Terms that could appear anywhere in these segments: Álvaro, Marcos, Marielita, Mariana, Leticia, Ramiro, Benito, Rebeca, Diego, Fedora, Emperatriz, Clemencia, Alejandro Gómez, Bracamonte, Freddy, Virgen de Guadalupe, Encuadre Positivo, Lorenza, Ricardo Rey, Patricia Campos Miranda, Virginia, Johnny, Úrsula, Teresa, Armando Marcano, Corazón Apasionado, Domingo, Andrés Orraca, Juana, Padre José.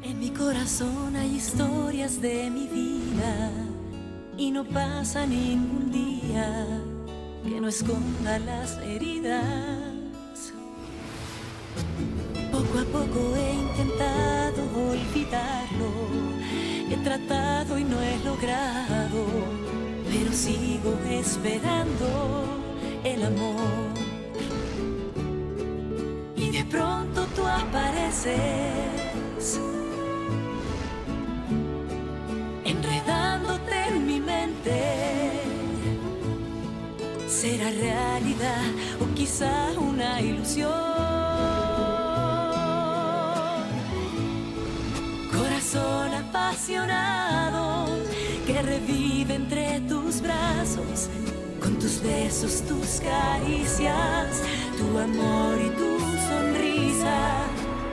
En mi corazón hay historias de mi vida y no pasa ningún día que no esconda las heridas. Poco a poco he intentado olvidarlo, he tratado y no he logrado, pero sigo esperando el amor. Y de pronto tú apareces, enredándote en mi mente. ¿Será realidad o quizá una ilusión? Corazón apasionado que revive entre tus brazos, con tus besos, tus caricias, tu amor y tu sonrisa.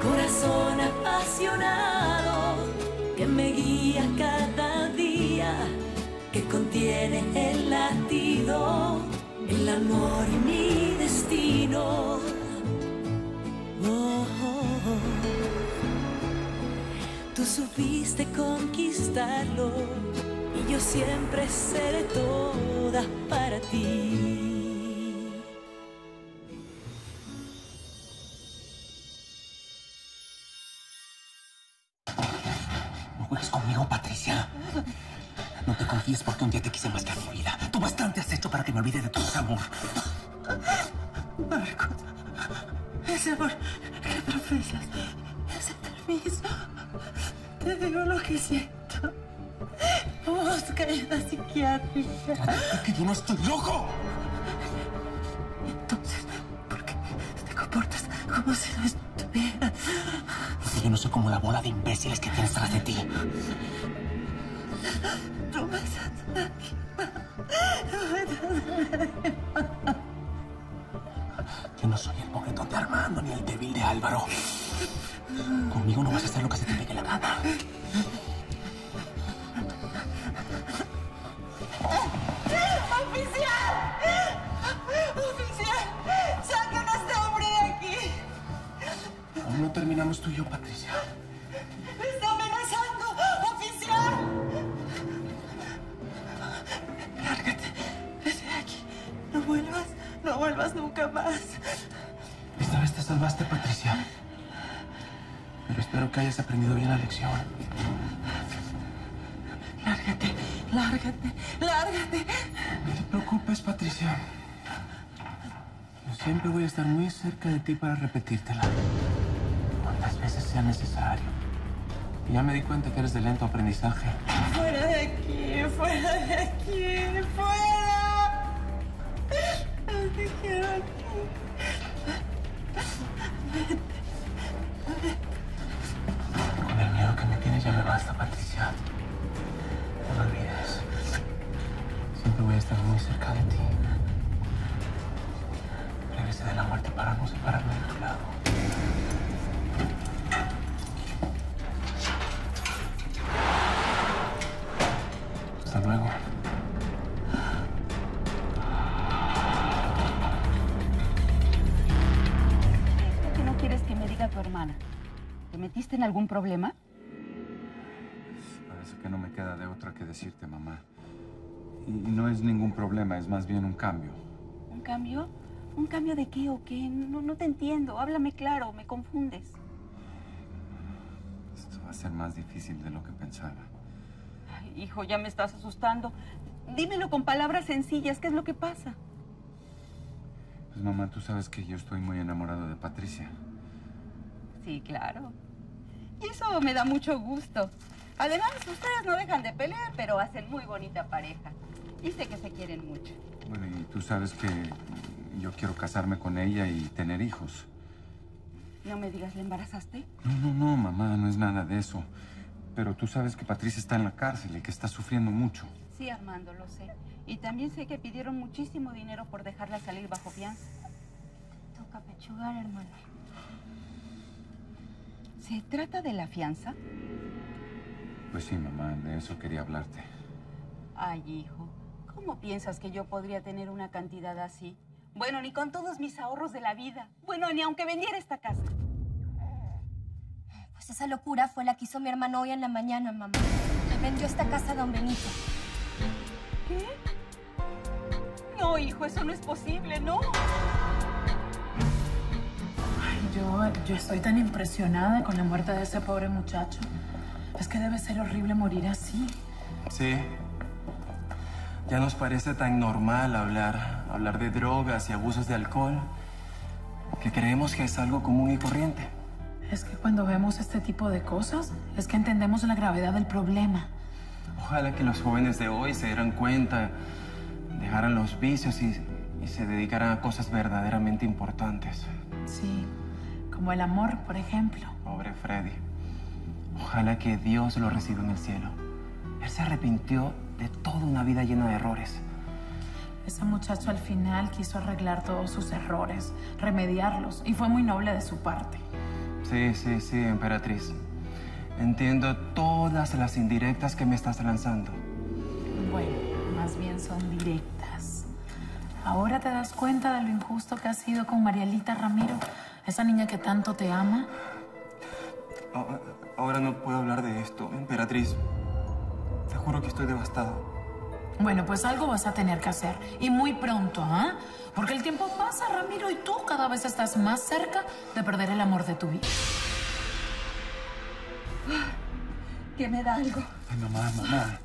Corazón apasionado que me guía cada día, que contiene el latido, el amor y mi destino. Oh, oh, oh. Tú supiste conquistarlo y yo siempre seré toda para ti. No juegues conmigo, Patricia. No te confíes porque un día te quise más que a mi vida. Tú bastante has hecho para que me olvide de tu amor. Marcos, ese amor que profesas, ese permiso, te digo lo que siento. Busca ayuda psiquiátrica. ¿Que yo no estoy loco? Entonces, ¿por qué te comportas como si no estuvieras? Porque yo no soy como la bola de imbéciles que tienes tras de ti. No me saldrá aquí. Yo no soy el pobretón de Armando ni el débil de Álvaro. Conmigo no vas a hacer lo que se te pegue la gana. ¡Oficial! ¡Oficial! ¡Saquen a este hombre de aquí! Aún no terminamos tú y yo, Patricia. ¡Me está amenazando! ¡Oficial! ¡Lárgate! ¡Vete de aquí! ¡No vuelvas! ¡No vuelvas nunca más! Esta vez te salvaste, Patricia. Pero espero que hayas aprendido bien la lección. ¡Lárgate! ¡Lárgate! ¡Lárgate! No te preocupes, Patricia. Yo siempre voy a estar muy cerca de ti para repetírtela. Cuantas veces sea necesario. Y ya me di cuenta que eres de lento aprendizaje. ¡Fuera de aquí! ¡Fuera de aquí! ¡Fuera! ¡No te quiero aquí! Con el miedo que me tienes ya me basta, Patricia. No lo olvides. Siempre voy a estar muy cerca de ti. Regresé de la muerte para no separarme de tu lado. Hasta luego. ¿Por qué no quieres que me diga tu hermana? ¿Te metiste en algún problema? Parece que no me queda de otra que decirte, mamá. Y no es ningún problema, es más bien un cambio. ¿Un cambio? ¿Un cambio de qué o qué? No te entiendo. Háblame claro, me confundes. Esto va a ser más difícil de lo que pensaba. Ay, hijo, ya me estás asustando. Dímelo con palabras sencillas, ¿qué es lo que pasa? Pues, mamá, tú sabes que yo estoy muy enamorado de Patricia. Sí, claro. Y eso me da mucho gusto. Además, ustedes no dejan de pelear, pero hacen muy bonita pareja. Y sé que se quieren mucho. Bueno, y tú sabes que yo quiero casarme con ella y tener hijos. No me digas, ¿la embarazaste? No, mamá, no es nada de eso. Pero tú sabes que Patricia está en la cárcel y que está sufriendo mucho. Sí, Armando, lo sé. Y también sé que pidieron muchísimo dinero por dejarla salir bajo fianza. Toca pechugar, hermana. ¿Se trata de la fianza? Pues sí, mamá, de eso quería hablarte. Ay, hijo, ¿cómo piensas que yo podría tener una cantidad así? Bueno, ni con todos mis ahorros de la vida. Bueno, ni aunque vendiera esta casa. Pues esa locura fue la que hizo mi hermano hoy en la mañana, mamá. Le vendió esta casa a don Benito. ¿Qué? No, hijo, eso no es posible, ¿no? Ay, yo estoy tan impresionada con la muerte de ese pobre muchacho. Es que debe ser horrible morir así. Sí. Ya nos parece tan normal hablar de drogas y abusos de alcohol, que creemos que es algo común y corriente. Es que cuando vemos este tipo de cosas, es que entendemos la gravedad del problema. Ojalá que los jóvenes de hoy se dieran cuenta, dejaran los vicios y se dedicaran a cosas verdaderamente importantes. Sí, como el amor, por ejemplo. Pobre Freddy. Ojalá que Dios lo reciba en el cielo. Él se arrepintió de toda una vida llena de errores. Ese muchacho al final quiso arreglar todos sus errores, remediarlos, y fue muy noble de su parte. Sí, sí, sí, Emperatriz. Entiendo todas las indirectas que me estás lanzando. Bueno, más bien son directas. ¿Ahora te das cuenta de lo injusto que has sido con Marielita, Ramiro? Esa niña que tanto te ama. Ahora no puedo hablar de esto, Emperatriz. Te juro que estoy devastado. Bueno, pues algo vas a tener que hacer. Y muy pronto, ¿ah? Porque el tiempo pasa, Ramiro, y tú cada vez estás más cerca de perder el amor de tu vida. Que me da algo. Ay, mamá,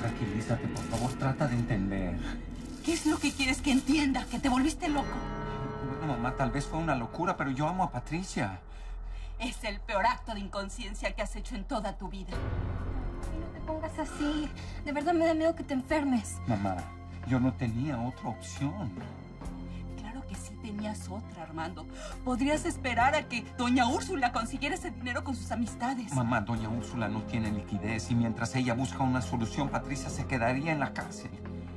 tranquilízate, por favor. Trata de entender. ¿Qué es lo que quieres que entienda? ¿Que te volviste loco? Bueno, mamá, tal vez fue una locura, pero yo amo a Patricia. Es el peor acto de inconsciencia que has hecho en toda tu vida. Pongas así. De verdad me da miedo que te enfermes. Mamá, yo no tenía otra opción. Claro que sí tenías otra, Armando. Podrías esperar a que doña Úrsula consiguiera ese dinero con sus amistades. Mamá, doña Úrsula no tiene liquidez y mientras ella busca una solución, Patricia se quedaría en la cárcel.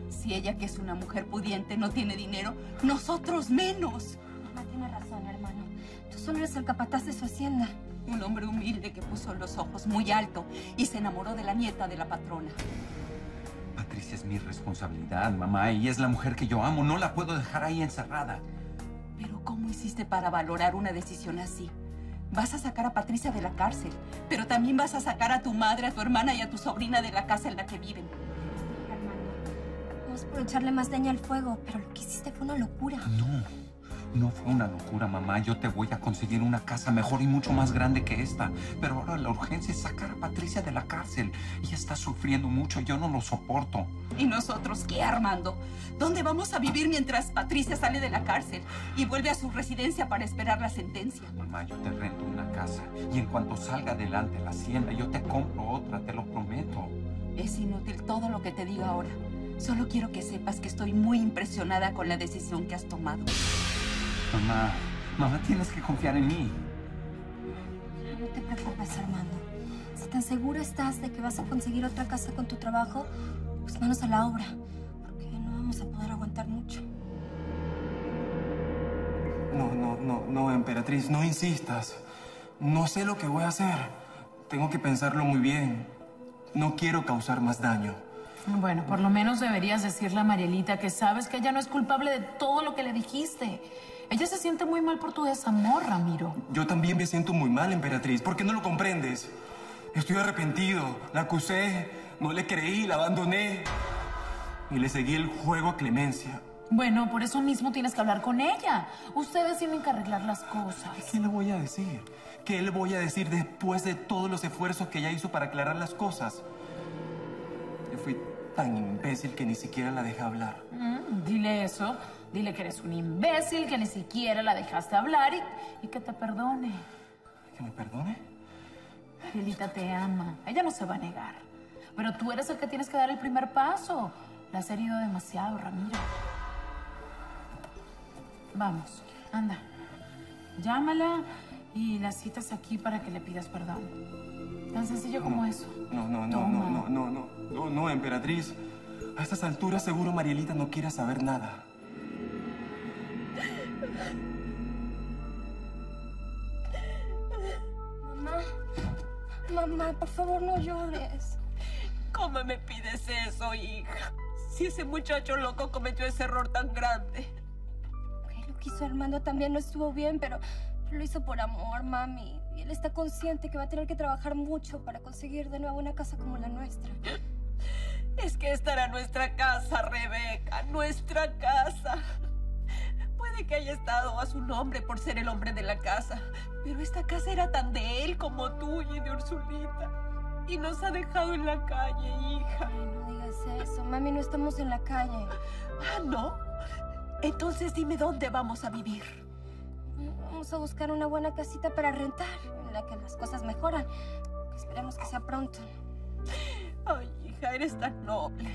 Si ella, que es una mujer pudiente, no tiene dinero, nosotros menos. Mamá tiene razón, hermano. Tú solo eres el capataz de su hacienda. Un hombre humilde que puso los ojos muy alto y se enamoró de la nieta de la patrona. Patricia es mi responsabilidad, mamá, y es la mujer que yo amo. No la puedo dejar ahí encerrada. Pero ¿cómo hiciste para valorar una decisión así? Vas a sacar a Patricia de la cárcel, pero también vas a sacar a tu madre, a tu hermana y a tu sobrina de la casa en la que viven. Hermano, no es por echarle más leña al fuego, pero lo que hiciste fue una locura. No. No fue una locura, mamá. Yo te voy a conseguir una casa mejor y mucho más grande que esta. Pero ahora la urgencia es sacar a Patricia de la cárcel. Ella está sufriendo mucho. Yo no lo soporto. ¿Y nosotros qué, Armando? ¿Dónde vamos a vivir mientras Patricia sale de la cárcel y vuelve a su residencia para esperar la sentencia? Mamá, yo te rento una casa. Y en cuanto salga adelante la hacienda, yo te compro otra. Te lo prometo. Es inútil todo lo que te diga ahora. Solo quiero que sepas que estoy muy impresionada con la decisión que has tomado. Mamá, tienes que confiar en mí. No te preocupes, Armando. Si tan segura estás de que vas a conseguir otra casa con tu trabajo, pues manos a la obra, porque no vamos a poder aguantar mucho. No, Emperatriz, no insistas. No sé lo que voy a hacer. Tengo que pensarlo muy bien. No quiero causar más daño. Bueno, por lo menos deberías decirle a Marielita que sabes que ella no es culpable de todo lo que le dijiste. Ella se siente muy mal por tu desamor, Ramiro. Yo también me siento muy mal, Emperatriz. ¿Por qué no lo comprendes? Estoy arrepentido. La acusé, no le creí, la abandoné. Y le seguí el juego a Clemencia. Bueno, por eso mismo tienes que hablar con ella. Ustedes tienen que arreglar las cosas. ¿Qué le voy a decir? ¿Qué le voy a decir después de todos los esfuerzos que ella hizo para aclarar las cosas? Yo fui tan imbécil que ni siquiera la dejé hablar. Dile eso. Dile que eres un imbécil, que ni siquiera la dejaste hablar y que te perdone. ¿Que me perdone? Marielita te ama. Ella no se va a negar. Pero tú eres el que tienes que dar el primer paso. La has herido demasiado, Ramiro. Vamos, anda. Llámala y la citas aquí para que le pidas perdón. Tan sencillo como eso. No, Emperatriz. A estas alturas seguro Marielita no quiere saber nada. Mamá, por favor, no llores. ¿Cómo me pides eso, hija? Si ese muchacho loco cometió ese error tan grande. Lo que hizo Armando también no estuvo bien, pero Lo hizo por amor, mami. Y él está consciente que va a tener que trabajar mucho para conseguir de nuevo una casa como la nuestra. Es que esta era nuestra casa, Rebeca. Nuestra casa. Puede que haya estado a su nombre por ser el hombre de la casa, pero esta casa era tan de él como tuya y de Ursulita. Y nos ha dejado en la calle, hija. Ay, no digas eso, mami, no estamos en la calle. Ah, ¿no? Entonces dime dónde vamos a vivir. Vamos a buscar una buena casita para rentar, en la que las cosas mejoran. Esperemos que sea pronto. Ay, hija, eres tan noble.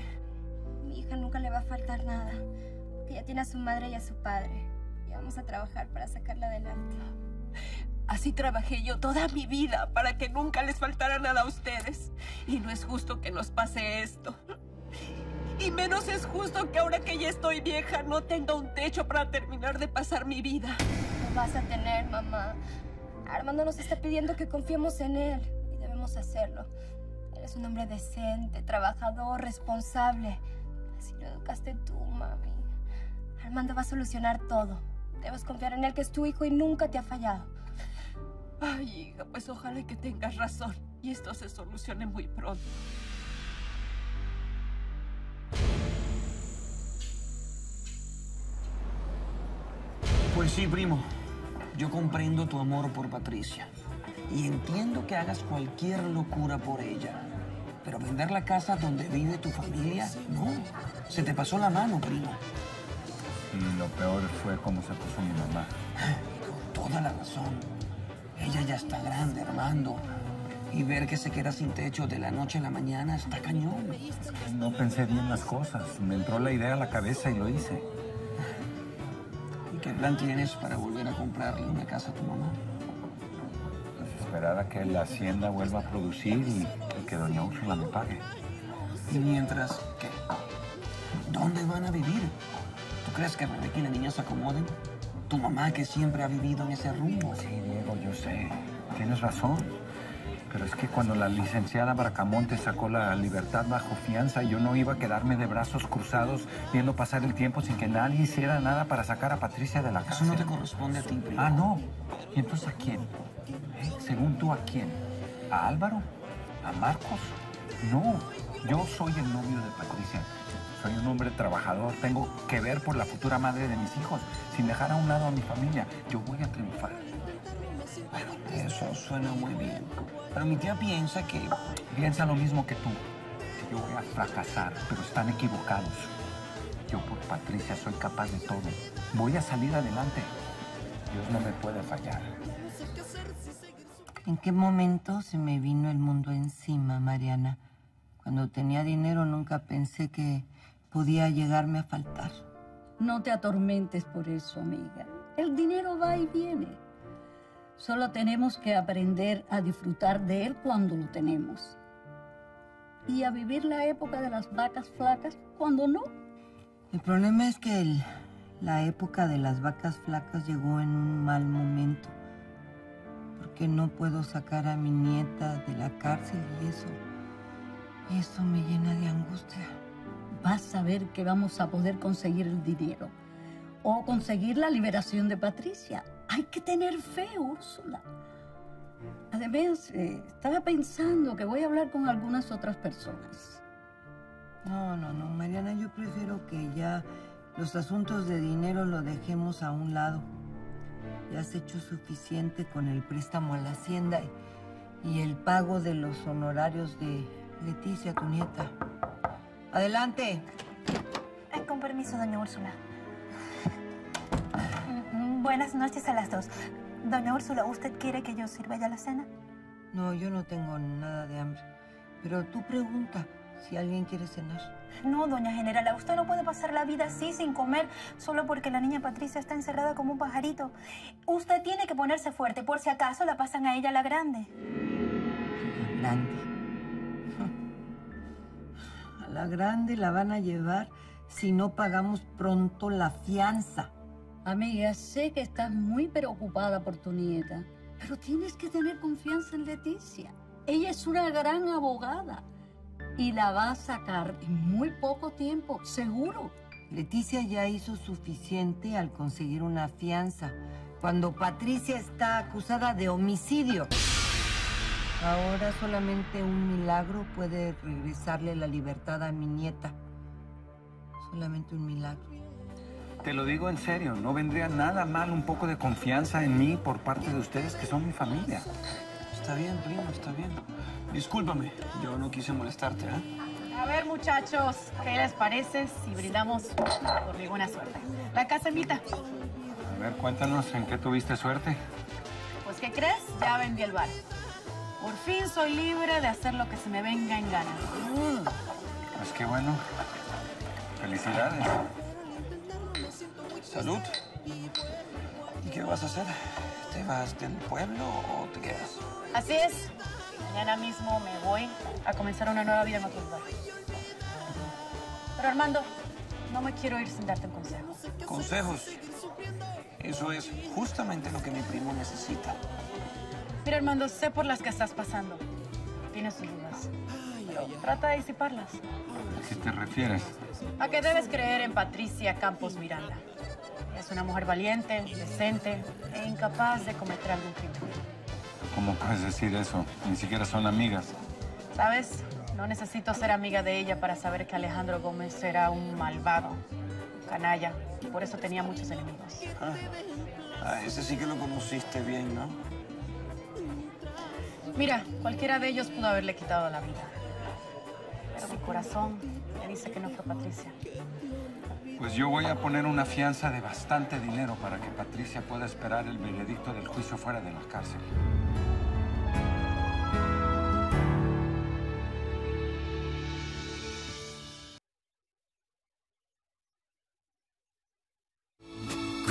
Mi hija nunca le va a faltar nada. Ella tiene a su madre y a su padre. Y vamos a trabajar para sacarla adelante. Así trabajé yo toda mi vida para que nunca les faltara nada a ustedes. Y no es justo que nos pase esto. Y menos es justo que ahora que ya estoy vieja no tenga un techo para terminar de pasar mi vida. Lo vas a tener, mamá. Armando nos está pidiendo que confiemos en él. Y debemos hacerlo. Él es un hombre decente, trabajador, responsable. Así lo educaste tú, mami. Armando va a solucionar todo. Debes confiar en él, que es tu hijo y nunca te ha fallado. Ay, hija, pues ojalá y que tengas razón y esto se solucione muy pronto. Pues sí, primo. Yo comprendo tu amor por Patricia y entiendo que hagas cualquier locura por ella. Pero vender la casa donde vive tu familia, no. Se te pasó la mano, primo. Y lo peor fue cómo se puso mi mamá. Con toda la razón. Ella ya está grande, Armando. Y ver que se queda sin techo de la noche a la mañana está cañón. No pensé bien las cosas. Me entró la idea a la cabeza y lo hice. ¿Y qué plan tienes para volver a comprarle una casa a tu mamá? Pues esperar a que la hacienda vuelva a producir y que doña Úrsula me pague. ¿Y mientras qué? ¿Dónde van a vivir? ¿Crees que Rebeca y la niña se acomoden? Tu mamá, que siempre ha vivido en ese rumbo. Sí, Diego, yo sé. Tienes razón. Pero es que cuando la licenciada Bracamonte sacó la libertad bajo fianza, yo no iba a quedarme de brazos cruzados viendo pasar el tiempo sin que nadie hiciera nada para sacar a Patricia de la casa. Eso no te corresponde a ti, primo. Ah, ¿no? ¿Y entonces a quién? Según tú, ¿a quién? ¿A Álvaro? ¿A Marcos? No. Yo soy el novio de Patricia. Soy un hombre trabajador, tengo que ver por la futura madre de mis hijos, sin dejar a un lado a mi familia. Yo voy a triunfar. Bueno, eso suena muy bien. Pero mi tía piensa que... Piensa lo mismo que tú. Yo voy a fracasar, pero están equivocados. Yo por Patricia soy capaz de todo. Voy a salir adelante. Dios no me puede fallar. ¿En qué momento se me vino el mundo encima, Mariana? Cuando tenía dinero nunca pensé que... podía llegarme a faltar. No te atormentes por eso, amiga. El dinero va y viene. Solo tenemos que aprender a disfrutar de él cuando lo tenemos. Y a vivir la época de las vacas flacas cuando no. El problema es que la época de las vacas flacas llegó en un mal momento. Porque no puedo sacar a mi nieta de la cárcel y eso me llena de angustia. Vas a ver que vamos a poder conseguir el dinero o conseguir la liberación de Patricia. Hay que tener fe, Úrsula. Además, estaba pensando que voy a hablar con algunas otras personas. No, Mariana, yo prefiero que ya los asuntos de dinero lo dejemos a un lado. Ya has hecho suficiente con el préstamo a la hacienda y el pago de los honorarios de Leticia, tu nieta. Adelante. Con permiso, doña Úrsula. Buenas noches a las dos. Doña Úrsula, ¿usted quiere que yo sirva ya la cena? No, yo no tengo nada de hambre. Pero tú pregunta si alguien quiere cenar. No, doña generala, usted no puede pasar la vida así sin comer solo porque la niña Patricia está encerrada como un pajarito. Usted tiene que ponerse fuerte por si acaso la pasan a ella la grande. La grande. La grande la van a llevar si no pagamos pronto la fianza. Amiga, sé que estás muy preocupada por tu nieta, pero tienes que tener confianza en Leticia. Ella es una gran abogada y la va a sacar en muy poco tiempo, seguro. Leticia ya hizo suficiente al conseguir una fianza. cuando Patricia está acusada de homicidio. Ahora solamente un milagro puede regresarle la libertad a mi nieta. Solamente un milagro. Te lo digo en serio, no vendría nada mal un poco de confianza en mí por parte de ustedes que son mi familia. Está bien, primo, está bien. Discúlpame, yo no quise molestarte, ¿eh? A ver, muchachos, ¿qué les parece si brindamos por mi buena suerte? La casa invita. A ver, cuéntanos, ¿en qué tuviste suerte? Pues, ¿qué crees? Ya vendí el bar. Por fin soy libre de hacer lo que se me venga en gana. Pues qué bueno. Felicidades. Salud. ¿Y qué vas a hacer? ¿Te vas del pueblo o te quedas? Así es. Mañana mismo me voy a comenzar una nueva vida en otro lugar. Pero Armando, no me quiero ir sin darte un consejo. ¿Consejos? Eso es justamente lo que mi primo necesita. Mira, Armando, sé por las que estás pasando. Tienes tus dudas. Trata de disiparlas. ¿A qué te refieres? A que debes creer en Patricia Campos Miranda. Es una mujer valiente, decente e incapaz de cometer algún crimen. ¿Cómo puedes decir eso? Ni siquiera son amigas. ¿Sabes? No necesito ser amiga de ella para saber que Alejandro Gómez era un malvado, canalla. Y por eso tenía muchos enemigos. Ah, ese sí que lo conociste bien, ¿no? Mira, cualquiera de ellos pudo haberle quitado la vida. Pero mi corazón me dice que no fue Patricia. Pues yo voy a poner una fianza de bastante dinero para que Patricia pueda esperar el veredicto del juicio fuera de la cárcel.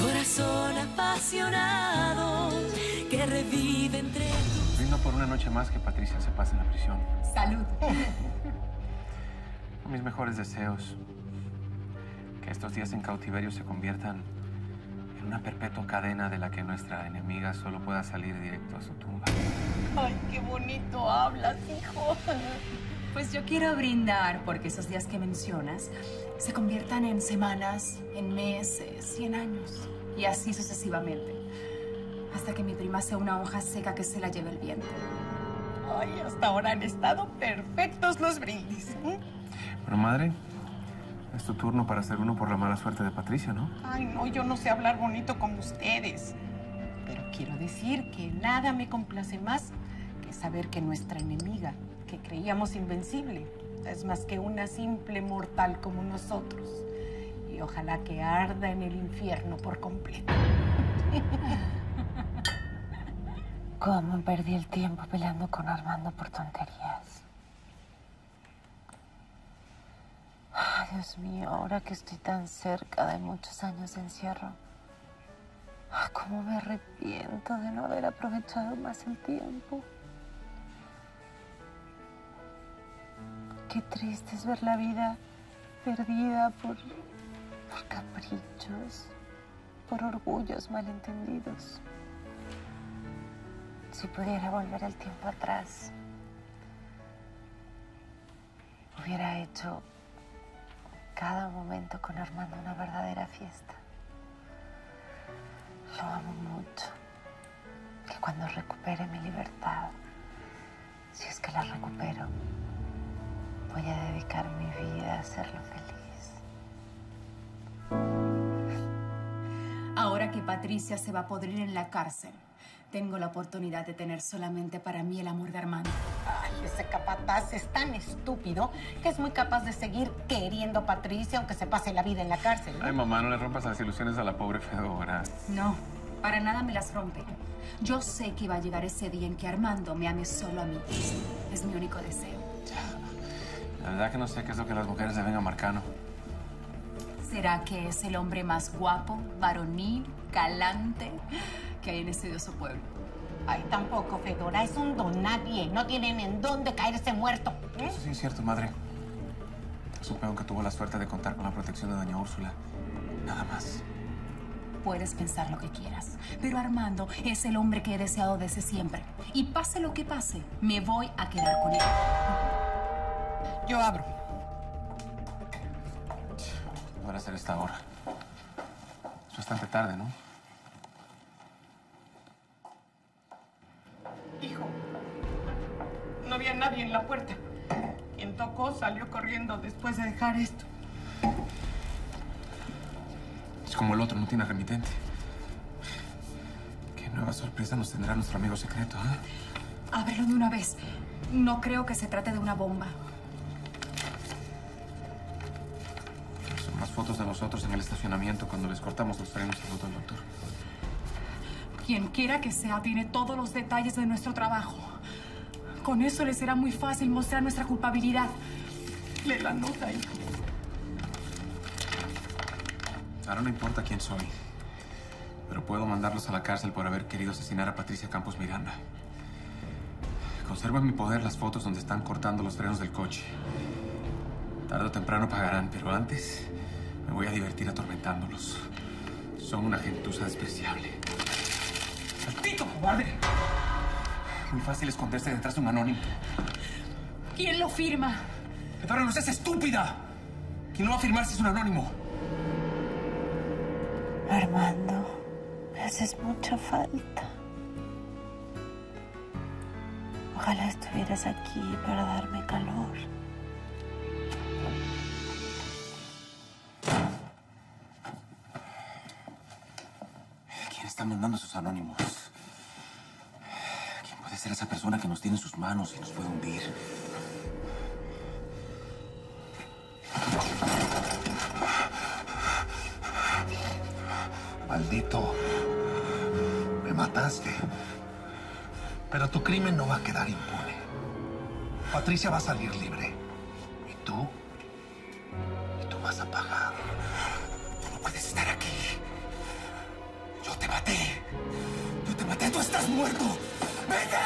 Corazón apasionado que revive entre tus... Brindo por una noche más que Patricia se pase en la prisión. ¡Salud! Mis mejores deseos. Que estos días en cautiverio se conviertan en una perpetua cadena de la que nuestra enemiga solo pueda salir directo a su tumba. ¡Ay, qué bonito hablas, hijo! Pues yo quiero brindar porque esos días que mencionas se conviertan en semanas, en meses y en años. Y así sucesivamente. Hasta que mi prima sea una hoja seca que se la lleve el viento. ¡Ay, hasta ahora han estado perfectos los brindis! ¿Eh? Pero madre... Es tu turno para hacer uno por la mala suerte de Patricia, ¿no? Ay, no, yo no sé hablar bonito como ustedes. Pero quiero decir que nada me complace más que saber que nuestra enemiga, que creíamos invencible, es más que una simple mortal como nosotros. Y ojalá que arda en el infierno por completo. ¿Cómo perdí el tiempo peleando con Armando por tonterías? Ay, Dios mío, ahora que estoy tan cerca de muchos años de encierro, cómo me arrepiento de no haber aprovechado más el tiempo. Qué triste es ver la vida perdida por caprichos, por orgullos malentendidos. Si pudiera volver el tiempo atrás, hubiera hecho... cada momento con Armando una verdadera fiesta. Lo amo mucho. Que cuando recupere mi libertad, si es que la recupero, voy a dedicar mi vida a hacerlo feliz. Ahora que Patricia se va a podrir en la cárcel, tengo la oportunidad de tener solamente para mí el amor de Armando. Ay, ese capataz es tan estúpido que es muy capaz de seguir queriendo a Patricia aunque se pase la vida en la cárcel. Ay, mamá, no le rompas las ilusiones a la pobre Fedora. No, para nada me las rompe. Yo sé que va a llegar ese día en que Armando me ame solo a mí. Es mi único deseo. La verdad que no sé qué es lo que las mujeres deben a Marcano. ¿Será que es el hombre más guapo, varonil, galante que hay en este odioso pueblo? Ay, tampoco, Fedora. Es un don nadie. No tienen en dónde caer ese muerto. ¿Eh? Eso sí es cierto, madre. Supongo que tuvo la suerte de contar con la protección de doña Úrsula. Nada más. Puedes pensar lo que quieras, pero Armando es el hombre que he deseado desde siempre. Y pase lo que pase, me voy a quedar con él. Yo abro. Deberá ser esta hora. Es bastante tarde, ¿no? había nadie en la puerta. Quien tocó salió corriendo después de dejar esto. Es como el otro, no tiene remitente. Qué nueva sorpresa nos tendrá nuestro amigo secreto, ¿eh? Ábrelo de una vez. No creo que se trate de una bomba. Son las fotos de nosotros en el estacionamiento cuando les cortamos los frenos al otro doctor. Quien quiera que sea, tiene todos los detalles de nuestro trabajo. Con eso le será muy fácil mostrar nuestra culpabilidad. Lee la nota, hijo. Ahora no importa quién soy, pero puedo mandarlos a la cárcel por haber querido asesinar a Patricia Campos Miranda. Conservo en mi poder las fotos donde están cortando los frenos del coche. Tarde o temprano pagarán, pero antes me voy a divertir atormentándolos. Son una gentuza despreciable. ¡Maldito cobarde! Muy fácil esconderse detrás de un anónimo. ¿Quién lo firma? ¡Fedora, no seas estúpida! ¿Quién lo va a firmar si es un anónimo? Armando, me haces mucha falta. Ojalá estuvieras aquí para darme calor. ¿Quién está mandando esos anónimos? ¿Quién puede ser esa persona que nos tiene en sus manos y nos puede hundir? Maldito, me mataste. Pero tu crimen no va a quedar impune. Patricia va a salir libre. Y tú vas a pagar. Tú no puedes estar aquí. Yo te maté. Yo te maté. Tú estás muerto. ¡Vete!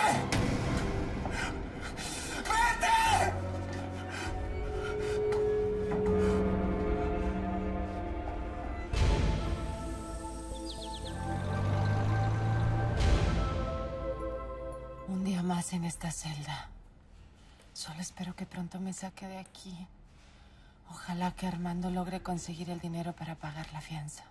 En esta celda. Solo espero que pronto me saque de aquí. Ojalá que Armando logre conseguir el dinero para pagar la fianza.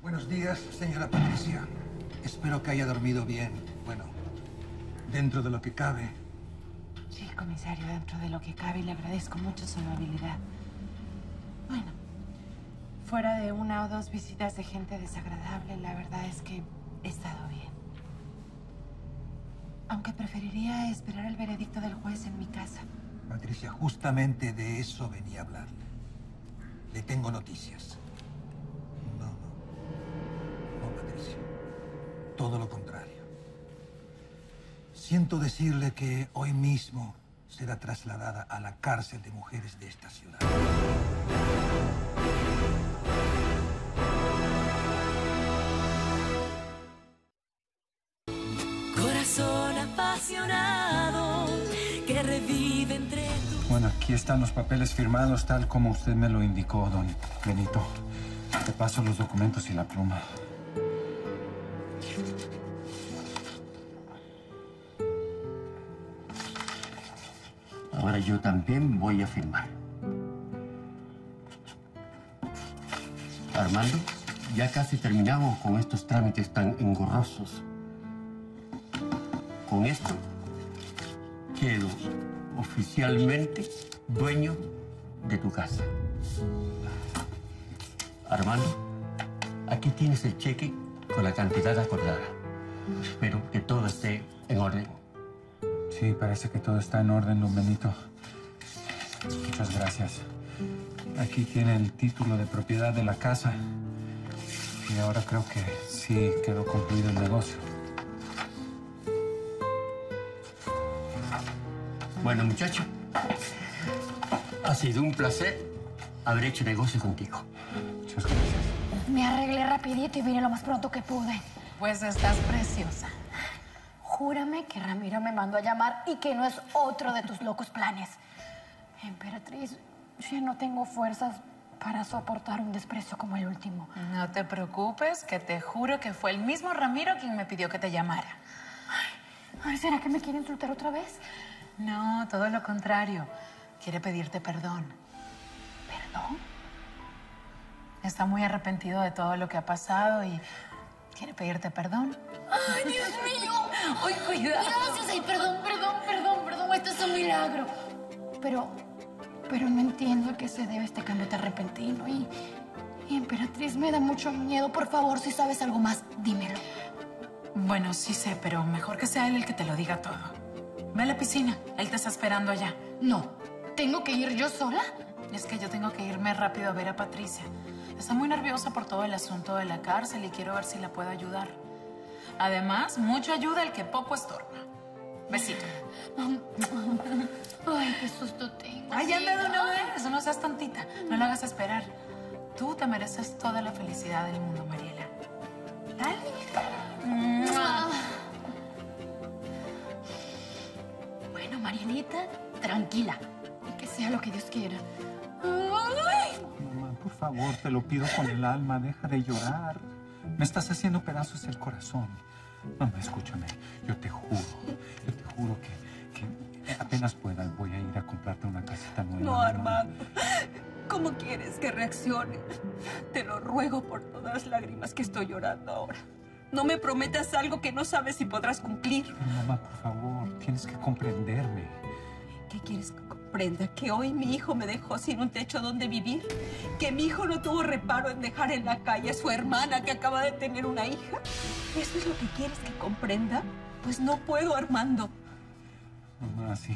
Buenos días, señora Patricia. Espero que haya dormido bien. Bueno, dentro de lo que cabe. Sí, comisario, dentro de lo que cabe. Y le agradezco mucho su amabilidad. Bueno, fuera de una o dos visitas de gente desagradable, la verdad es que he estado bien. Aunque preferiría esperar el veredicto del juez en mi casa. Patricia, justamente de eso venía a hablarle. Le tengo noticias. No, Patricia. Todo lo contrario. Siento decirle que hoy mismo será trasladada a la cárcel de mujeres de esta ciudad. Que revive entre tus... Bueno, aquí están los papeles firmados tal como usted me lo indicó, don Benito. Te paso los documentos y la pluma. Ahora yo también voy a firmar. Armando, ya casi terminamos con estos trámites tan engorrosos. Con esto, quedo oficialmente dueño de tu casa. Armando, aquí tienes el cheque con la cantidad acordada. Espero que todo esté en orden. Sí, parece que todo está en orden, don Benito. Muchas gracias. Aquí tiene el título de propiedad de la casa. Y ahora creo que sí quedó concluido el negocio. Bueno, muchacho, ha sido un placer haber hecho negocio contigo. Muchas gracias. Me arreglé rapidito y vine lo más pronto que pude. Pues estás preciosa. Júrame que Ramiro me mandó a llamar y que no es otro de tus locos planes. Emperatriz, yo no tengo fuerzas para soportar un desprecio como el último. No te preocupes, que te juro que fue el mismo Ramiro quien me pidió que te llamara. Ay, ¿será que me quiere insultar otra vez? No, todo lo contrario. Quiere pedirte perdón. ¿Perdón? que está muy arrepentido de todo lo que ha pasado y quiere pedirte perdón. ¡Ay, Dios mío! ¡Ay, cuidado! Gracias, ay, perdón. Esto es un milagro. Pero no entiendo a qué se debe este cambio tan repentino. Y Emperatriz, me da mucho miedo. Por favor, si sabes algo más, dímelo. Bueno, sí sé, pero mejor que sea él el que te lo diga todo. Ve a la piscina. Él te está esperando allá. No. ¿Tengo que ir yo sola? Es que yo tengo que irme rápido a ver a Patricia. Está muy nerviosa por todo el asunto de la cárcel y quiero ver si la puedo ayudar. Además, mucho ayuda el que poco estorba. Besito. Ay, qué susto tengo. Ay, anda de una vez. No seas tontita. No lo hagas esperar. Tú te mereces toda la felicidad del mundo, Mariela. Dale. Bueno, Marielita, tranquila. Que sea lo que Dios quiera. Ay. Mamá, por favor, te lo pido con el alma. Deja de llorar. Me estás haciendo pedazos el corazón. Mamá, escúchame. Yo te juro que apenas pueda voy a ir a comprarte una casita nueva. No, Armando. ¿Cómo quieres que reaccione? Te lo ruego por todas las lágrimas que estoy llorando ahora. No me prometas algo que no sabes si podrás cumplir. Pero, mamá, por favor, tienes que comprenderme. ¿Qué quieres que comprenda? ¿Que hoy mi hijo me dejó sin un techo donde vivir? ¿Que mi hijo no tuvo reparo en dejar en la calle a su hermana que acaba de tener una hija? ¿Eso es lo que quieres que comprenda? Pues no puedo, Armando. Mamá, sí.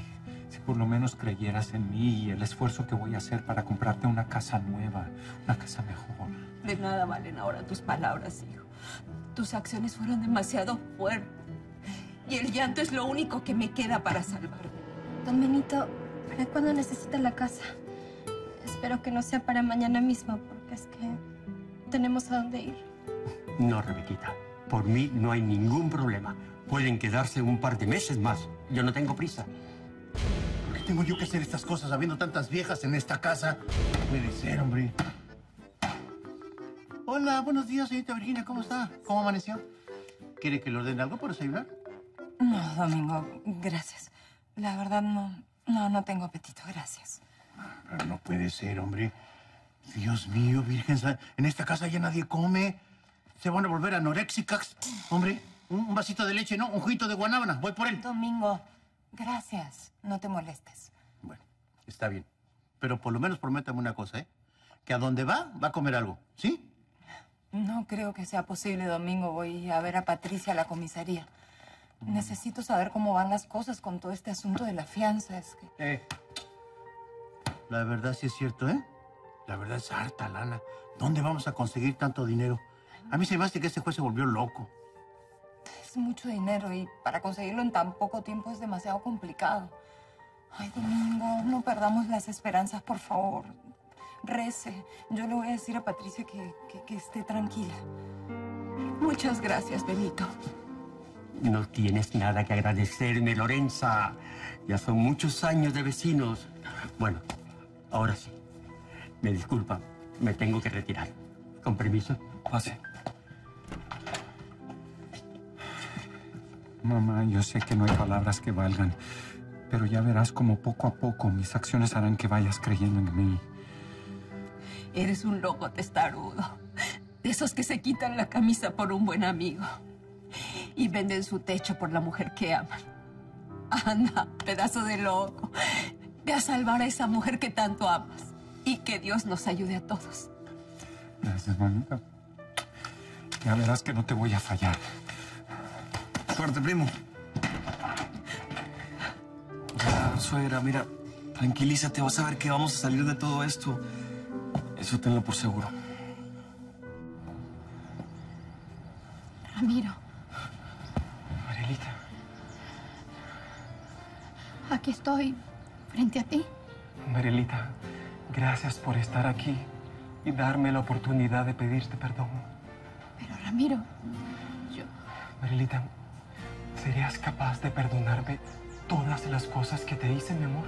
Si por lo menos creyeras en mí y el esfuerzo que voy a hacer para comprarte una casa nueva, una casa mejor. De nada valen ahora tus palabras, hijo. Tus acciones fueron demasiado fuertes. Y el llanto es lo único que me queda para salvarme. Don Benito, ¿para cuándo necesita la casa? Espero que no sea para mañana mismo, porque es que tenemos a dónde ir. No, Rebequita. Por mí no hay ningún problema. Pueden quedarse un par de meses más. Yo no tengo prisa. ¿Por qué tengo yo que hacer estas cosas habiendo tantas viejas en esta casa? No puede ser, hombre. Hola, buenos días, señorita Virginia. ¿Cómo está? ¿Cómo amaneció? ¿Quiere que le ordene algo para desayunar? No, Domingo. Gracias. La verdad, no tengo apetito, gracias. Pero no puede ser, hombre. Dios mío, Virgen, en esta casa ya nadie come. Se van a volver anoréxicas. Hombre, un vasito de leche, ¿no? Un juguito de guanábana. Voy por él. Domingo, gracias. No te molestes. Bueno, está bien. Pero por lo menos prométame una cosa, ¿eh? Que a donde va a comer algo, ¿sí? No creo que sea posible, Domingo. Voy a ver a Patricia a la comisaría. Necesito saber cómo van las cosas con todo este asunto de la fianza. Es que... La verdad sí es cierto, ¿eh? La verdad es harta lana. ¿Dónde vamos a conseguir tanto dinero? A mí se me hace que este juez se volvió loco. Es mucho dinero y para conseguirlo en tan poco tiempo es demasiado complicado. Ay, Domingo, no perdamos las esperanzas, por favor. Rece. Yo le voy a decir a Patricia que esté tranquila. Muchas gracias, Benito. No tienes nada que agradecerme, Lorenza. Ya son muchos años de vecinos. Bueno, ahora sí. Me disculpa, me tengo que retirar. Con permiso. Pase. Mamá, yo sé que no hay palabras que valgan, pero ya verás como poco a poco mis acciones harán que vayas creyendo en mí. Eres un loco testarudo. De esos que se quitan la camisa por un buen amigo. Y venden su techo por la mujer que aman. Anda, pedazo de loco. Ve a salvar a esa mujer que tanto amas. Y que Dios nos ayude a todos. Gracias, mamita. Ya verás que no te voy a fallar. Suerte, primo. Ah, suegra, mira, tranquilízate. Vas a ver que vamos a salir de todo esto. Eso tenlo por seguro. Ramiro. Marielita. Aquí estoy, frente a ti. Marielita, gracias por estar aquí y darme la oportunidad de pedirte perdón. Pero, Ramiro, yo... Marielita, ¿serías capaz de perdonarme todas las cosas que te hice, mi amor?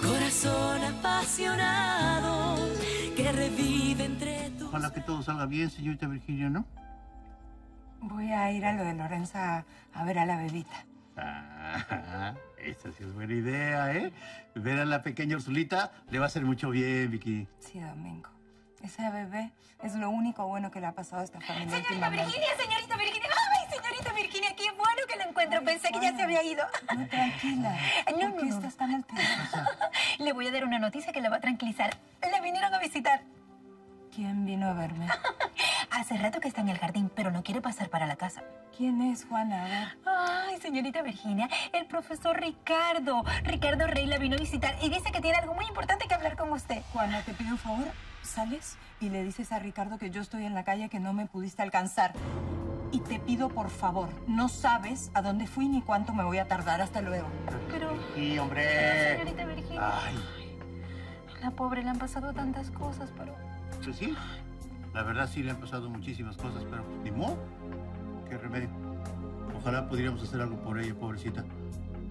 Corazón apasionado que revive entre tus... Ojalá que todo salga bien, señorita Virginia, ¿no? Voy a ir a lo de Lorenza a ver a la bebita. Ah, esa sí es buena idea, ¿eh? Ver a la pequeña Ursulita le va a hacer mucho bien, Vicky. Sí, Domingo. Ese bebé es lo único bueno que le ha pasado a esta familia. Señorita Virginia, señorita Virginia. ¡Ay, señorita Virginia! ¡Qué bueno que la encuentro! Ay, pensé que ya se había ido. No, tranquila. No, ¿por qué estás tan alterada? Le voy a dar una noticia que la va a tranquilizar. La vinieron a visitar. ¿Quién vino a verme? Hace rato que está en el jardín, pero no quiere pasar para la casa. ¿Quién es, Juana? Ay, señorita Virginia, el profesor Ricardo. Ricardo Rey la vino a visitar y dice que tiene algo muy importante que hablar con usted. Juana, te pido un favor, sales y le dices a Ricardo que yo estoy en la calle, que no me pudiste alcanzar. Y te pido, por favor, no sabes a dónde fui ni cuánto me voy a tardar. Hasta luego. Pero... sí, hombre. Pero, señorita Virginia. Ay. La pobre, le han pasado tantas cosas, pero... Pues sí, la verdad sí le han pasado muchísimas cosas, pero ni modo, qué remedio. Ojalá pudiéramos hacer algo por ella, pobrecita.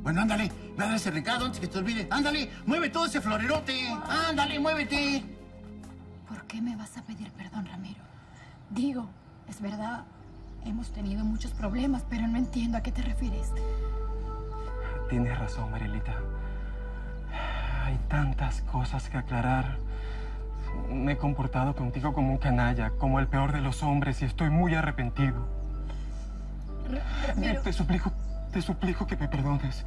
Bueno, ándale, ve a dar ese recado antes que te olvide. Ándale, mueve todo ese florerote. Ándale, muévete. ¿Por qué me vas a pedir perdón, Ramiro? Digo, es verdad, hemos tenido muchos problemas, pero no entiendo a qué te refieres. Tienes razón, Marielita. Hay tantas cosas que aclarar. Me he comportado contigo como un canalla, como el peor de los hombres, y estoy muy arrepentido. Ramiro. Te suplico que me perdones.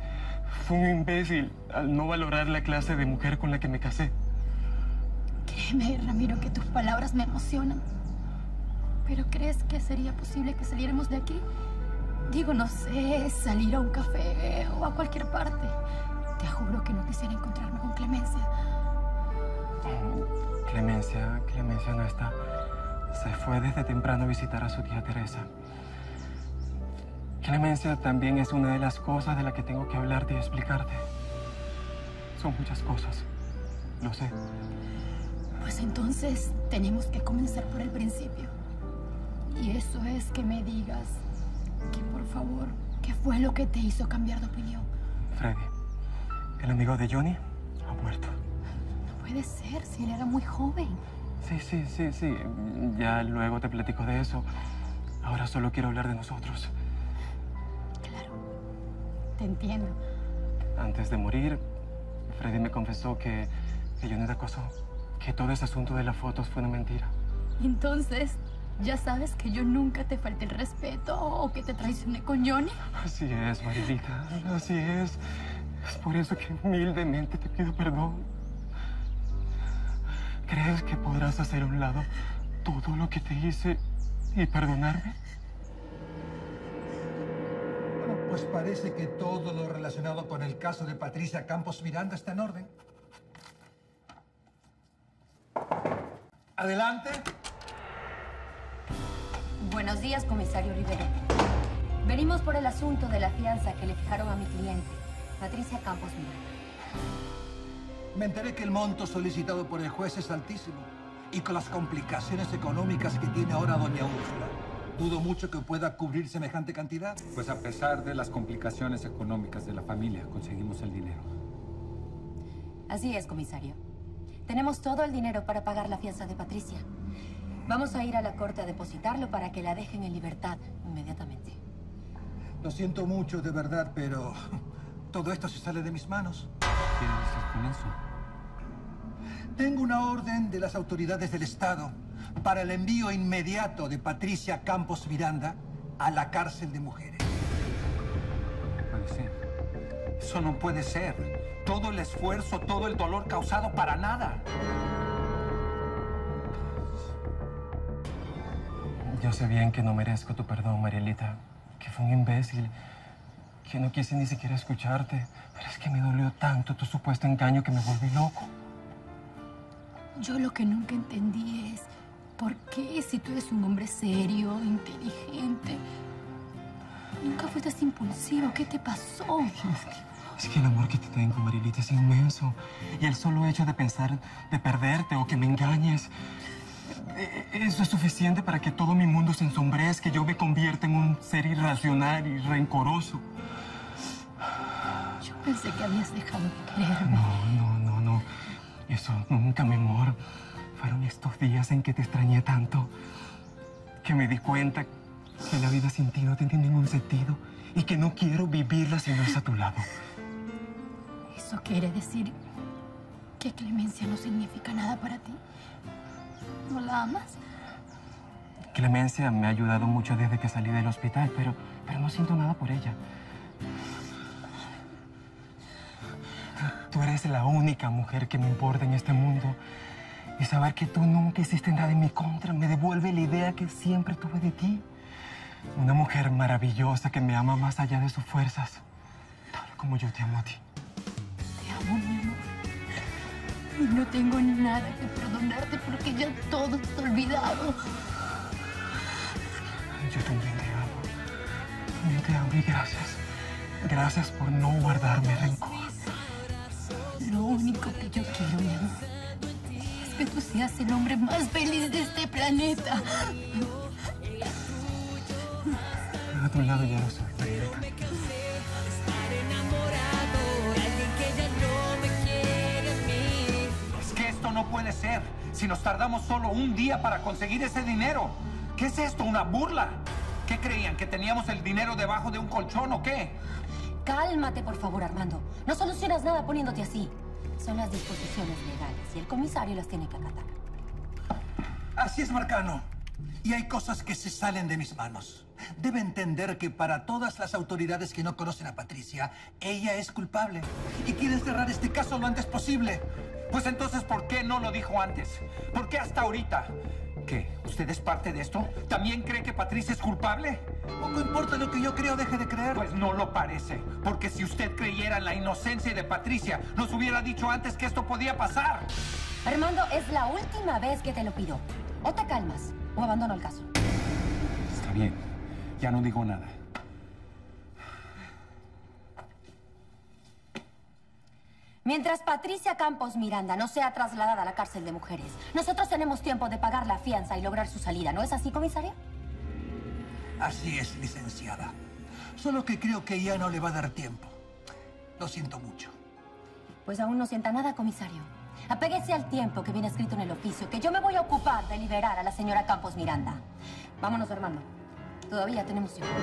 Fui un imbécil al no valorar la clase de mujer con la que me casé. Créeme, Ramiro, que tus palabras me emocionan. ¿Pero crees que sería posible que saliéramos de aquí? Digo, no sé, salir a un café o a cualquier parte. Te juro que no quisiera encontrarme con Clemencia. Clemencia no está. Se fue desde temprano a visitar a su tía Teresa. Clemencia también es una de las cosas de las que tengo que hablarte y explicarte. Son muchas cosas, lo sé. Pues entonces tenemos que comenzar por el principio. Y eso es que me digas que, por favor, ¿qué fue lo que te hizo cambiar de opinión? Freddy, el amigo de Johnny, ha muerto. Puede ser, si él era muy joven. Sí. Ya luego te platico de eso. Ahora solo quiero hablar de nosotros. Claro, te entiendo. Antes de morir, Freddy me confesó que yo no te acosó, que todo ese asunto de las fotos fue una mentira. Entonces, ¿ya sabes que yo nunca te falté el respeto o que te traicioné con Johnny? Así es, Marielita, así es. Es por eso que humildemente te pido perdón. ¿Crees que podrás hacer a un lado todo lo que te hice y perdonarme? Bueno, pues parece que todo lo relacionado con el caso de Patricia Campos Miranda está en orden. Adelante. Buenos días, comisario Rivero. Venimos por el asunto de la fianza que le fijaron a mi cliente, Patricia Campos Miranda. Me enteré que el monto solicitado por el juez es altísimo. Y con las complicaciones económicas que tiene ahora doña Úrsula, dudo mucho que pueda cubrir semejante cantidad. Pues a pesar de las complicaciones económicas de la familia, conseguimos el dinero. Así es, comisario. Tenemos todo el dinero para pagar la fianza de Patricia. Vamos a ir a la corte a depositarlo para que la dejen en libertad inmediatamente. Lo siento mucho, de verdad, pero todo esto se sale de mis manos. ¿Qué quiere decir con eso? Tengo una orden de las autoridades del Estado para el envío inmediato de Patricia Campos Miranda a la cárcel de mujeres. No puede ser. Eso no puede ser. Todo el esfuerzo, todo el dolor causado para nada. Yo sé bien que no merezco tu perdón, Marielita, que fue un imbécil, que no quise ni siquiera escucharte. Pero es que me dolió tanto tu supuesto engaño que me volví loco. Yo lo que nunca entendí es... ¿por qué, si tú eres un hombre serio, inteligente, nunca fuiste impulsivo? ¿Qué te pasó? Es que el amor que te tengo, Marielita, es inmenso. Y el solo hecho de pensar de perderte o que me engañes... eso es suficiente para que todo mi mundo se ensombrezca, que yo me convierta en un ser irracional y rencoroso. Yo pensé que habías dejado de creerme. No. Eso nunca, mi amor. Fueron estos días en que te extrañé tanto que me di cuenta Que la vida sin ti no tiene ningún sentido y que no quiero vivirla si no es a tu lado. ¿Eso quiere decir que Clemencia no significa nada para ti? ¿No la amas? Clemencia me ha ayudado mucho desde que salí del hospital, pero no siento nada por ella. Tú eres la única mujer que me importa en este mundo. Y saber que tú nunca hiciste nada en mi contra me devuelve la idea que siempre tuve de ti. Una mujer maravillosa que me ama más allá de sus fuerzas, tal como yo te amo a ti. Te amo, mi amor. Y no tengo nada que perdonarte porque ya todo está olvidado. Yo también te amo. También te amo y gracias. Gracias por no guardarme rencor. Lo único que yo quiero, mi amor, que tú seas el hombre más feliz de este planeta. A tu lado ya lo soy, Marielita. Es que esto no puede ser. Si nos tardamos solo un día para conseguir ese dinero. ¿Qué es esto? ¿Una burla? ¿Qué creían? ¿Que teníamos el dinero debajo de un colchón o qué? Cálmate, por favor, Armando. No solucionas nada poniéndote así. Son las disposiciones legales y el comisario las tiene que acatar. Así es, Marcano. Y hay cosas que se salen de mis manos. Debe entender que para todas las autoridades que no conocen a Patricia, ella es culpable y quieren cerrar este caso lo antes posible. Pues entonces, ¿por qué no lo dijo antes? ¿Por qué hasta ahorita? ¿Qué? ¿Usted es parte de esto? ¿También cree que Patricia es culpable? Poco importa lo que yo creo, deje de creer. Pues no lo parece, porque si usted creyera en la inocencia de Patricia, nos hubiera dicho antes que esto podía pasar. Armando, es la última vez que te lo pido. O te calmas, o abandono el caso. Está bien, ya no digo nada. Mientras Patricia Campos Miranda no sea trasladada a la cárcel de mujeres, nosotros tenemos tiempo de pagar la fianza y lograr su salida. ¿No es así, comisaria? Así es, licenciada. Solo que creo que ya no le va a dar tiempo. Lo siento mucho. Pues aún no sienta nada, comisario. Apéguese al tiempo que viene escrito en el oficio, que yo me voy a ocupar de liberar a la señora Campos Miranda. Vámonos, Armando. Todavía tenemos tiempo.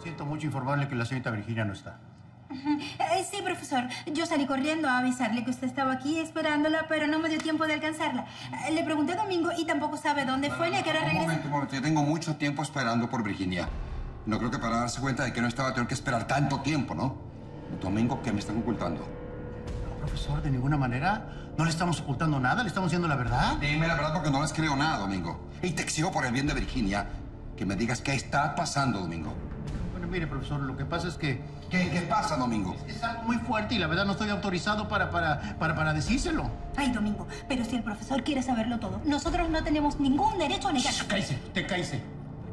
Siento mucho informarle que la señorita Virginia no está. Sí, profesor. Yo salí corriendo a avisarle que usted estaba aquí esperándola, pero no me dio tiempo de alcanzarla. Le pregunté a Domingo y tampoco sabe dónde fue ni a qué hora regresó. Un momento. Yo tengo mucho tiempo esperando por Virginia. No creo que para darse cuenta de que no estaba tengo que esperar tanto tiempo, ¿no? Domingo, ¿qué me están ocultando? No, profesor, de ninguna manera. No le estamos ocultando nada, le estamos diciendo la verdad. Dime la verdad porque no les creo nada, Domingo. Y te exijo por el bien de Virginia que me digas qué está pasando, Domingo. Bueno, mire, profesor, lo que pasa es que... ¿Qué pasa, Domingo? Es algo muy fuerte y la verdad no estoy autorizado para decírselo. Ay, Domingo, pero si el profesor quiere saberlo todo, nosotros no tenemos ningún derecho a negarlo. Cállese.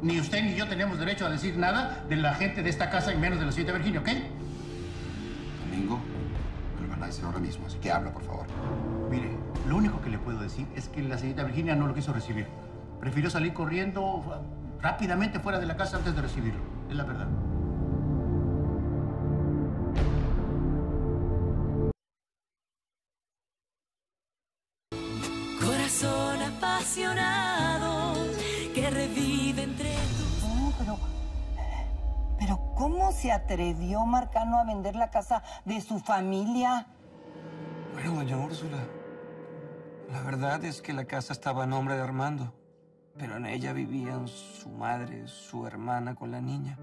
Ni usted ni yo tenemos derecho a decir nada de la gente de esta casa y menos de la señorita Virginia, ¿ok? Domingo, me lo van a decir ahora mismo, así que habla, por favor. Mire, lo único que le puedo decir es que la señorita Virginia no lo quiso recibir. Prefirió salir corriendo rápidamente fuera de la casa antes de recibirlo. Es la verdad. Corazón apasionado que revive entre tus... No, pero ¿cómo se atrevió Marcano a vender la casa de su familia? Bueno, doña Úrsula, la verdad es que la casa estaba a nombre de Armando, pero en ella vivían su madre, su hermana con la niña.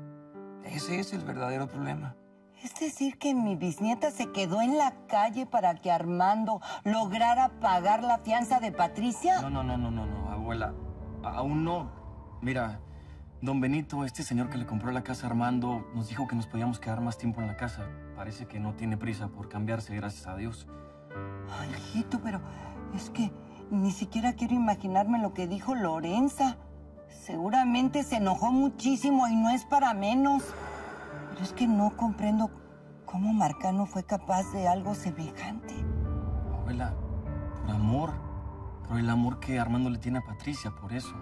Ese es el verdadero problema. Es decir, que mi bisnieta se quedó en la calle para que Armando lograra pagar la fianza de Patricia. No, abuela. Aún no. Mira, don Benito, este señor que le compró la casa a Armando, nos dijo que nos podíamos quedar más tiempo en la casa. Parece que no tiene prisa por cambiarse, gracias a Dios. Ay, hijito, pero es que ni siquiera quiero imaginarme lo que dijo Lorenza. Seguramente se enojó muchísimo y no es para menos. Pero es que no comprendo cómo Marcano fue capaz de algo semejante. Abuela, por amor. Por el amor que Armando le tiene a Patricia, por eso.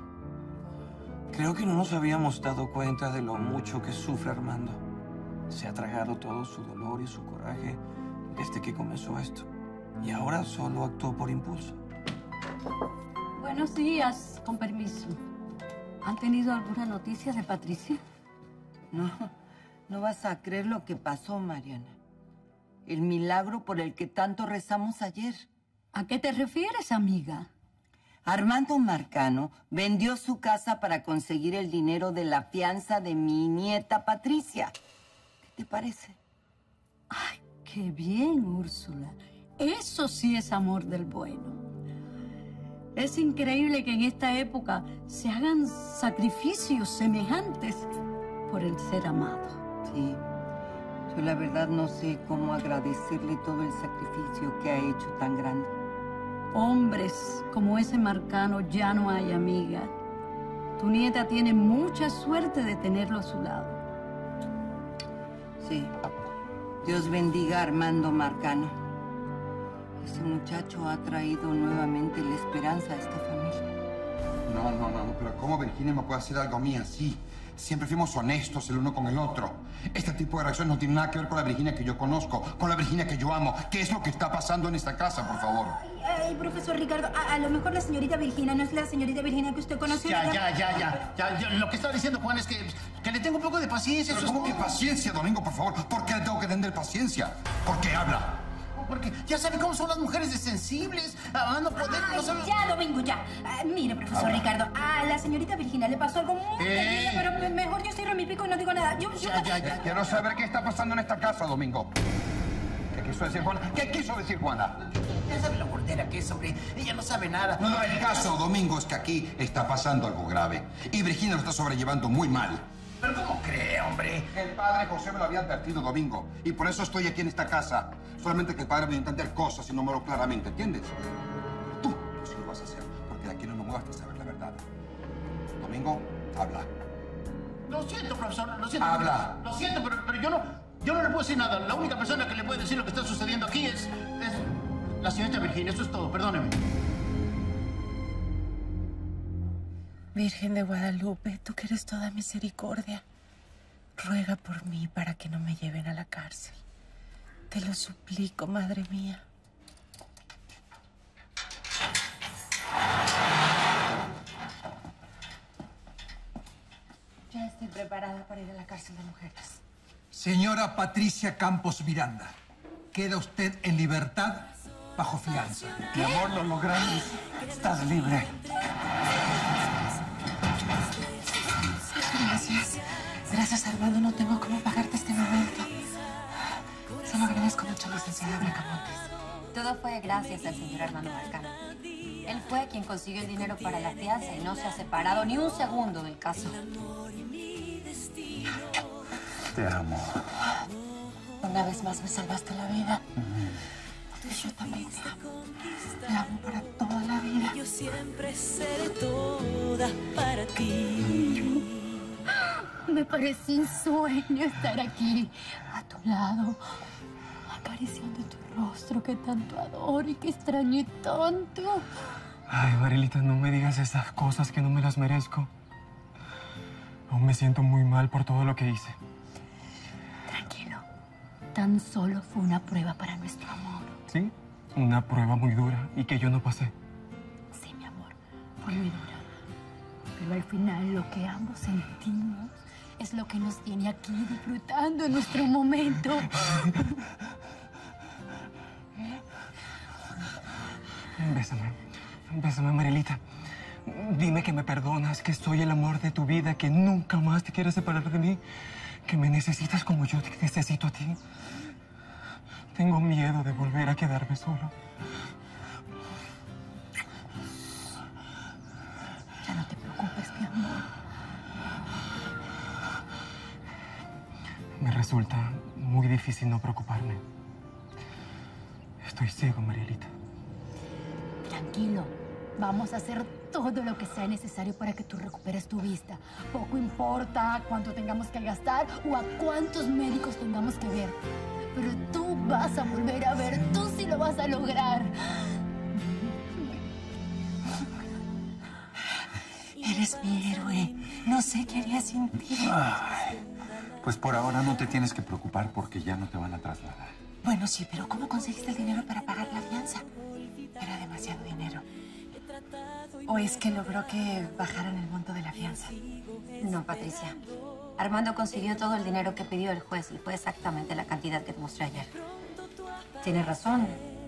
Creo que no nos habíamos dado cuenta de lo mucho que sufre Armando. Se ha tragado todo su dolor y su coraje desde que comenzó esto. Y ahora solo actuó por impulso. Buenos días, con permiso. ¿Han tenido alguna noticia de Patricia? No, no vas a creer lo que pasó, Mariana. El milagro por el que tanto rezamos ayer. ¿A qué te refieres, amiga? Armando Marcano vendió su casa para conseguir el dinero de la fianza de mi nieta Patricia. ¿Qué te parece? ¡Ay, qué bien, Úrsula! Eso sí es amor del bueno. Es increíble que en esta época se hagan sacrificios semejantes por el ser amado. Sí, yo la verdad no sé cómo agradecerle todo el sacrificio que ha hecho tan grande. Hombres como ese Marcano ya no hay, amiga. Tu nieta tiene mucha suerte de tenerlo a su lado. Sí, Dios bendiga a Armando Marcano. Ese muchacho ha traído nuevamente la esperanza a esta familia. No, pero ¿cómo Virginia me puede hacer algo a mí así? Siempre fuimos honestos el uno con el otro. Este tipo de reacción no tiene nada que ver con la Virginia que yo conozco, con la Virginia que yo amo. ¿Qué es lo que está pasando en esta casa, por favor? Ay, profesor Ricardo, a lo mejor la señorita Virginia no es la señorita Virginia que usted conoce. Ya. Lo que estaba diciendo Juan es que le tengo un poco de paciencia. Pero ¿cómo que paciencia, Domingo, por favor? ¿Por qué le tengo que tener paciencia? ¿Por qué habla? Porque ya saben cómo son las mujeres de sensibles. No podemos... No saben... Ya, Domingo, ya. Mire, profesor Ricardo, a la señorita Virginia le pasó algo muy terrible, pero mejor yo cierro mi pico y no digo nada. Ya. Quiero saber qué está pasando en esta casa, Domingo. ¿Qué quiso decir Juana? ¿Qué quiso decir Juana? Ya sabe la gordera que es sobre... Ella no sabe nada. No, el caso, Domingo, es que aquí está pasando algo grave. Y Virginia lo está sobrellevando muy mal. ¿Pero cómo cree, hombre? El padre José me lo había advertido, Domingo. Y por eso estoy aquí en esta casa. Solamente que el padre me intenta cosas y no me lo claramente, ¿entiendes? Pero tú sí lo vas a hacer, porque de aquí no me muevas hasta saber la verdad. Domingo, habla. Lo siento, profesor, lo siento. Habla. Lo siento, pero yo no le puedo decir nada. La única persona que le puede decir lo que está sucediendo aquí es la señorita Virginia. Eso es todo, perdóneme. Virgen de Guadalupe, tú que eres toda misericordia, ruega por mí para que no me lleven a la cárcel. Te lo suplico, madre mía. Ya estoy preparada para ir a la cárcel de mujeres. Señora Patricia Campos Miranda, queda usted en libertad bajo fianza. Mi amor, lo logramos. Estás libre. Gracias, Armando. No tengo cómo pagarte este momento. Se lo agradezco mucho, licenciada Bracamonte. Todo fue gracias al señor Armando Marcano. Él fue quien consiguió el dinero para la fianza y no se ha separado ni un segundo del caso. Te amo. Una vez más me salvaste la vida. Yo también te amo. Te amo para toda la vida. Yo siempre seré toda para ti. Me parecía un sueño estar aquí, a tu lado, acariciando tu rostro que tanto adoro y que extrañé tanto. Ay, Marielita, no me digas esas cosas que no me las merezco. Aún me siento muy mal por todo lo que hice. Tranquilo, tan solo fue una prueba para nuestro amor. Sí, una prueba muy dura y que yo no pasé. Sí, mi amor, fue muy dura. Pero al final lo que ambos sentimos es lo que nos tiene aquí disfrutando nuestro momento. Bésame. Bésame, Marielita. Dime que me perdonas, que soy el amor de tu vida, que nunca más te quieres separar de mí, que me necesitas como yo te necesito a ti. Tengo miedo de volver a quedarme solo. Ya no te preocupes, mi amor. Me resulta muy difícil no preocuparme. Estoy ciego, Marielita. Tranquilo. Vamos a hacer todo lo que sea necesario para que tú recuperes tu vista. Poco importa cuánto tengamos que gastar o a cuántos médicos tengamos que ver. Pero tú vas a volver a ver. Tú sí lo vas a lograr. Eres mi héroe. No sé qué haría sin ti. Ay. Pues por ahora no te tienes que preocupar porque ya no te van a trasladar. Bueno, sí, pero ¿cómo conseguiste el dinero para pagar la fianza? Era demasiado dinero. ¿O es que logró que bajaran el monto de la fianza? No, Patricia. Armando consiguió todo el dinero que pidió el juez y fue exactamente la cantidad que te mostré ayer. Tienes razón,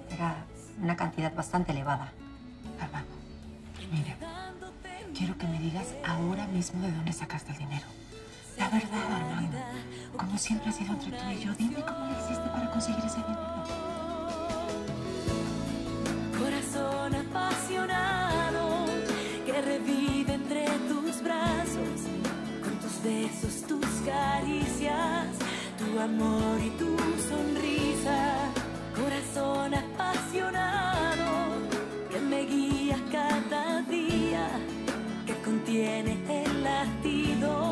era una cantidad bastante elevada. Armando, mira, quiero que me digas ahora mismo de dónde sacaste el dinero. La verdad, Armando, como siempre ha sido entre tú y yo, dime cómo le hiciste para conseguir ese dinero. Corazón apasionado que revive entre tus brazos, con tus besos, tus caricias, tu amor y tu sonrisa. Corazón apasionado que me guía cada día, que contiene el latido